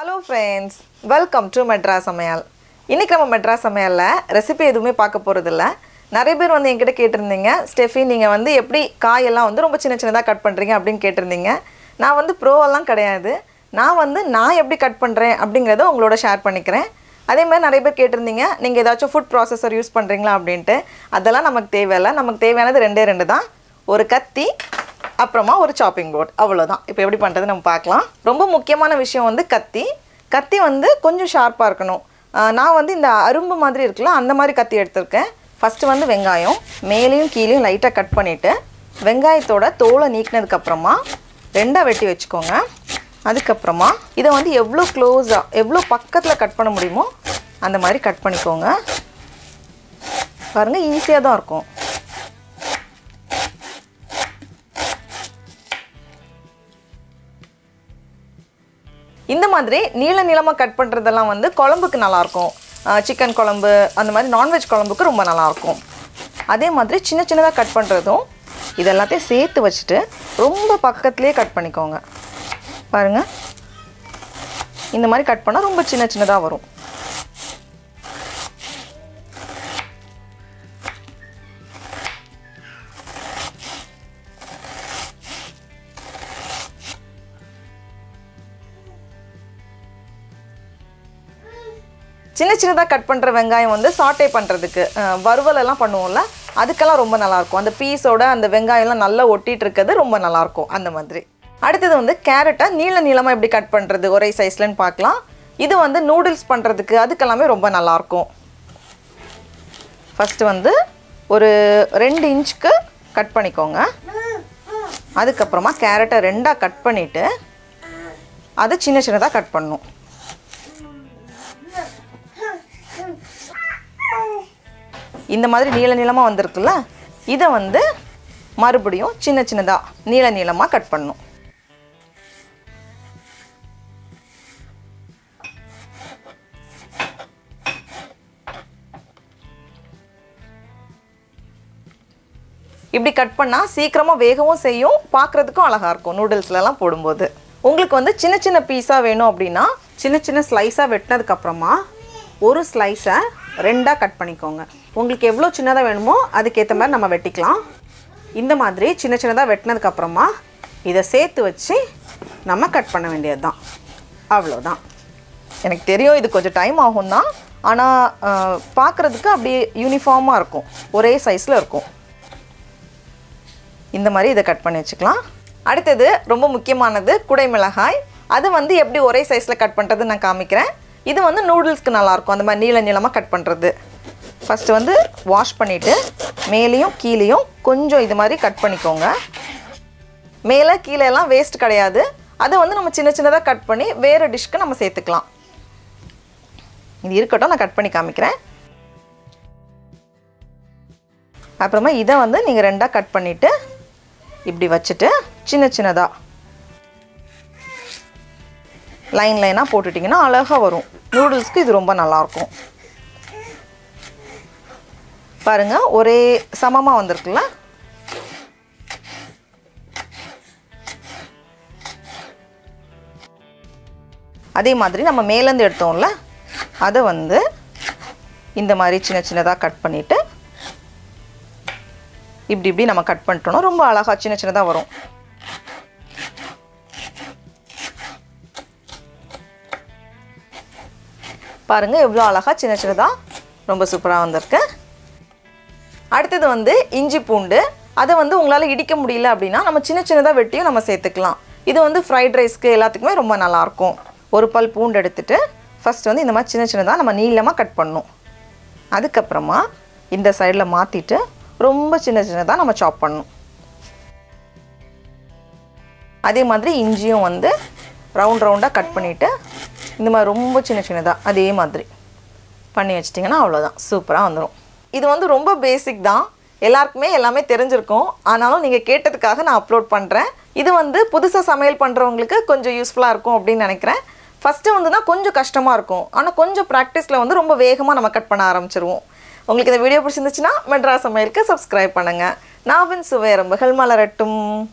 Hello friends, welcome to Madras Samayal. இன்னைக்கு நம்ம Madras Samayalல recipe எதுமே பார்க்க போறது இல்ல. நிறைய பேர் வந்து என்கிட்ட கேட்டிருந்தீங்க, ஸ்டெஃபி நீங்க வந்து எப்படி காய் எல்லாம் வந்து ரொம்ப சின்ன சின்னதா கட் பண்றீங்க அப்படினு கேட்டிருந்தீங்க. நான் வந்து ப்ரோ எல்லாம் கிடையாது. நான் எப்படி கட் பண்றேன் அப்படிங்கறதை உங்களோட ஷேர் பண்ணிக்கிறேன். அதே மாதிரி நிறைய பேர் கேட்டிருந்தீங்க, நீங்க ஏதாச்சும் ஃபுட் processor யூஸ் பண்றீங்களா அப்படினு. அதெல்லாம் நமக்கு தேவையில்லை. நமக்கு தேவையானது ரெண்டே தான். ஒரு கத்தி அப்புறமா ஒரு சாப்பிங் போர்ட் அவ்வளவுதான். இப்போ எப்படி பண்றது நம்ம பார்க்கலாம். ரொம்ப முக்கியமான விஷயம் வந்து கத்தி வந்து கொஞ்சம் ஷார்ப்பா இருக்கணும். நான் வந்து இந்த அரும்பு மாதிரி இருக்குல அந்த மாதிரி கத்தி எடுத்துர்க்கேன். ஃபர்ஸ்ட் வந்து வெங்காயம் மேலையும் கீழையும் லைட்டா கட் பண்ணிட்டு வெங்காயத்தோட தோலை நீக்கினதுக்கு அப்புறமா ரெண்டா வெட்டி வெச்சுக்கோங்க. அதுக்கு அப்புறமா இத வந்து எவ்ளோ க்ளோஸா எவ்ளோ பக்கத்துல கட் பண்ண முடியுமோ அந்த மாதிரி கட் பண்ணிக்கோங்க. பாருங்க ஈஸியா தான் இருக்கும். இந்த மாதிரி நீல நீலமா கட் பண்றதெல்லாம் வந்து குழம்புக்கு நல்லா இருக்கும். chicken குழம்பு அந்த மாதிரி நான் வெஜ் குழம்புக்கு ரொம்ப நல்லா இருக்கும். அதே மாதிரி சின்ன சின்னதா கட் பண்றதும் இதெல்லாம் சேர்த்து வச்சிட்டு ரொம்ப பக்கத்துலயே கட் பண்ணிக்கோங்க. பாருங்க இந்த மாதிரி கட் பண்ணா ரொம்ப சின்ன சின்னதா வரும். சின்ன சின்னதா கட் பண்ற வெங்காயம் வந்து சாட்டே பண்றதுக்கு வறுவல் எல்லாம் பண்ணுவோம்ல அதுக்கெல்லாம் ரொம்ப நல்லா இருக்கும். அந்த பீஸோட அந்த வெங்காயம் எல்லாம் நல்லா ஒட்டிட்டு இருக்குது ரொம்ப நல்லா இருக்கும் அந்த மாதிரி. அடுத்து வந்து கேரட்டை நீல நீலமா இப்படி கட் பண்றது ஒரே சைஸ்லன்னு பார்க்கலாம். இது வந்து நூடுல்ஸ் பண்றதுக்கு அதுக்கெல்லாம் ரொம்ப நல்லா இருக்கும். ஃபர்ஸ்ட் வந்து ஒரு 2 இன்ச்சுக்கு கட் பண்ணிக்கோங்க. அதுக்கு அப்புறமா கேரட்டை ரெண்டா கட் பண்ணிட்டு அது சின்ன சின்னதா கட் பண்ணணும். இந்த மாதிரி நீல நீலமா வந்திருக்குல இத வந்து மறுபடியும் சின்ன சின்னதா நீல நீலமா கட் பண்ணனும். இப்படி கட் பண்ணா சீக்கிரமா வேகவும் செய்யும், பார்க்கிறதுக்கும் அழகா இருக்கும். நூடுல்ஸ்ல எல்லாம் போடும்போது உங்களுக்கு வந்து சின்ன சின்ன பீஸா வேணும் அப்படினா சின்ன சின்ன ஸ்லைஸா வெட்டினதுக்கு அப்புறமா ஒரு ஸ்லைஸை ரெண்டா கட் பண்ணிக்கோங்க. உங்களுக்கு எவ்வளவு சின்னதா வேணுமோ அதுக்கு ஏத்த மாதிரி நம்ம வெட்டிக்கலாம். இந்த மாதிரி சின்ன சின்னதா வெட்டினதுக்கு அப்புறமா இத சேர்த்து வச்சு நம்ம கட் பண்ண வேண்டியதுதான். அவ்வளவுதான். எனக்கு தெரியும் இது கொஞ்சம் டைம் ஆகும் தான், ஆனா பார்க்கிறதுக்கு அப்படியே யூனிஃபார்மா இருக்கும், ஒரே சைஸ்ல இருக்கும். இந்த மாதிரி இத கட் பண்ணி வச்சுக்கலாம். அடுத்தது ரொம்ப முக்கியமானது குடைமிளகாய். அது வந்து எப்படி ஒரே சைஸ்ல கட் பண்றது நான் காமிக்கிறேன். இது வந்து நூடுல்ஸ்க்கு நல்லா இருக்கும் அந்த மாதிரி நீல நீலமா கட் பண்றது. ஃபர்ஸ்ட் வந்து வாஷ் பண்ணிட்டு மேலையும் கீழையும் கொஞ்சம் இது மாதிரி கட் பண்ணிக்கோங்க. மேலே கீழே எல்லாம் வேஸ்ட் கிடையாது. அதை வந்து நம்ம சின்ன சின்னதாக கட் பண்ணி வேறு டிஷ்க்கு நம்ம சேர்த்துக்கலாம். இது இருக்கட்டும், நான் கட் பண்ணி காமிக்கிறேன். அப்புறமா இதை வந்து நீங்கள் ரெண்டாக கட் பண்ணிவிட்டு இப்படி வச்சுட்டு சின்ன சின்னதாக லைன் லைனாக போட்டுட்டிங்கன்னா அழகாக வரும். நூடுல்ஸ்க்கு இது ரொம்ப நல்லாயிருக்கும். பாருங்க ஒரே சமமா வந்திருக்குல. அதே மாதிரி நம்ம மேலேந்து எடுத்தோம்ல அதை வந்து இந்த மாதிரி சின்ன சின்னதாக கட் பண்ணிட்டு இப்படி நம்ம கட் பண்ணிட்டோம்னா ரொம்ப அழகா சின்ன சின்னதாக வரும். பாருங்க எவ்வளோ அழகா சின்ன சின்னதாக ரொம்ப சூப்பராக வந்திருக்கு. அடுத்தது வந்து இஞ்சி பூண்டு. அதை வந்து உங்களால் இடிக்க முடியல அப்படின்னா நம்ம சின்ன சின்னதாக வெட்டியும் நம்ம சேர்த்துக்கலாம். இது வந்து ஃப்ரைட் ரைஸ்க்கு எல்லாத்துக்குமே ரொம்ப நல்லாயிருக்கும். ஒரு பல் பூண்டு எடுத்துட்டு ஃபர்ஸ்ட் வந்து இந்த மாதிரி சின்ன சின்னதாக நம்ம நீளமாக கட் பண்ணணும். அதுக்கப்புறமா இந்த சைடில் மாற்றிட்டு ரொம்ப சின்ன சின்னதாக நம்ம சாப் பண்ணணும். அதே மாதிரி இஞ்சியும் வந்து ரவுண்ட் ரவுண்டாக கட் பண்ணிவிட்டு இந்த மாதிரி ரொம்ப சின்ன சின்னதாக அதே மாதிரி பண்ணி வச்சிட்டிங்கன்னா அவ்வளோதான், சூப்பராக வந்துடும். இது வந்து ரொம்ப பேசிக் தான், எல்லாருக்குமே எல்லாமே தெரிஞ்சிருக்கும். ஆனாலும் நீங்கள் கேட்டதுக்காக நான் அப்லோட் பண்ணுறேன். இது வந்து புதுசாக சமையல் பண்ணுறவங்களுக்கு கொஞ்சம் யூஸ்ஃபுல்லாக இருக்கும் அப்படின்னு நினைக்கிறேன். ஃபஸ்ட்டு வந்து தான் கொஞ்சம் கஷ்டமாக இருக்கும், ஆனால் கொஞ்சம் ப்ராக்டிஸில் வந்து ரொம்ப வேகமாக நம்ம கட் பண்ண ஆரம்பிச்சிருவோம். உங்களுக்கு இந்த வீடியோ பிடிச்சிருந்துச்சுன்னா மெட்ராஸ் சமையலுக்கு சப்ஸ்கிரைப் பண்ணுங்கள். நான் சுவை ரம்புகள் மலரட்டும்.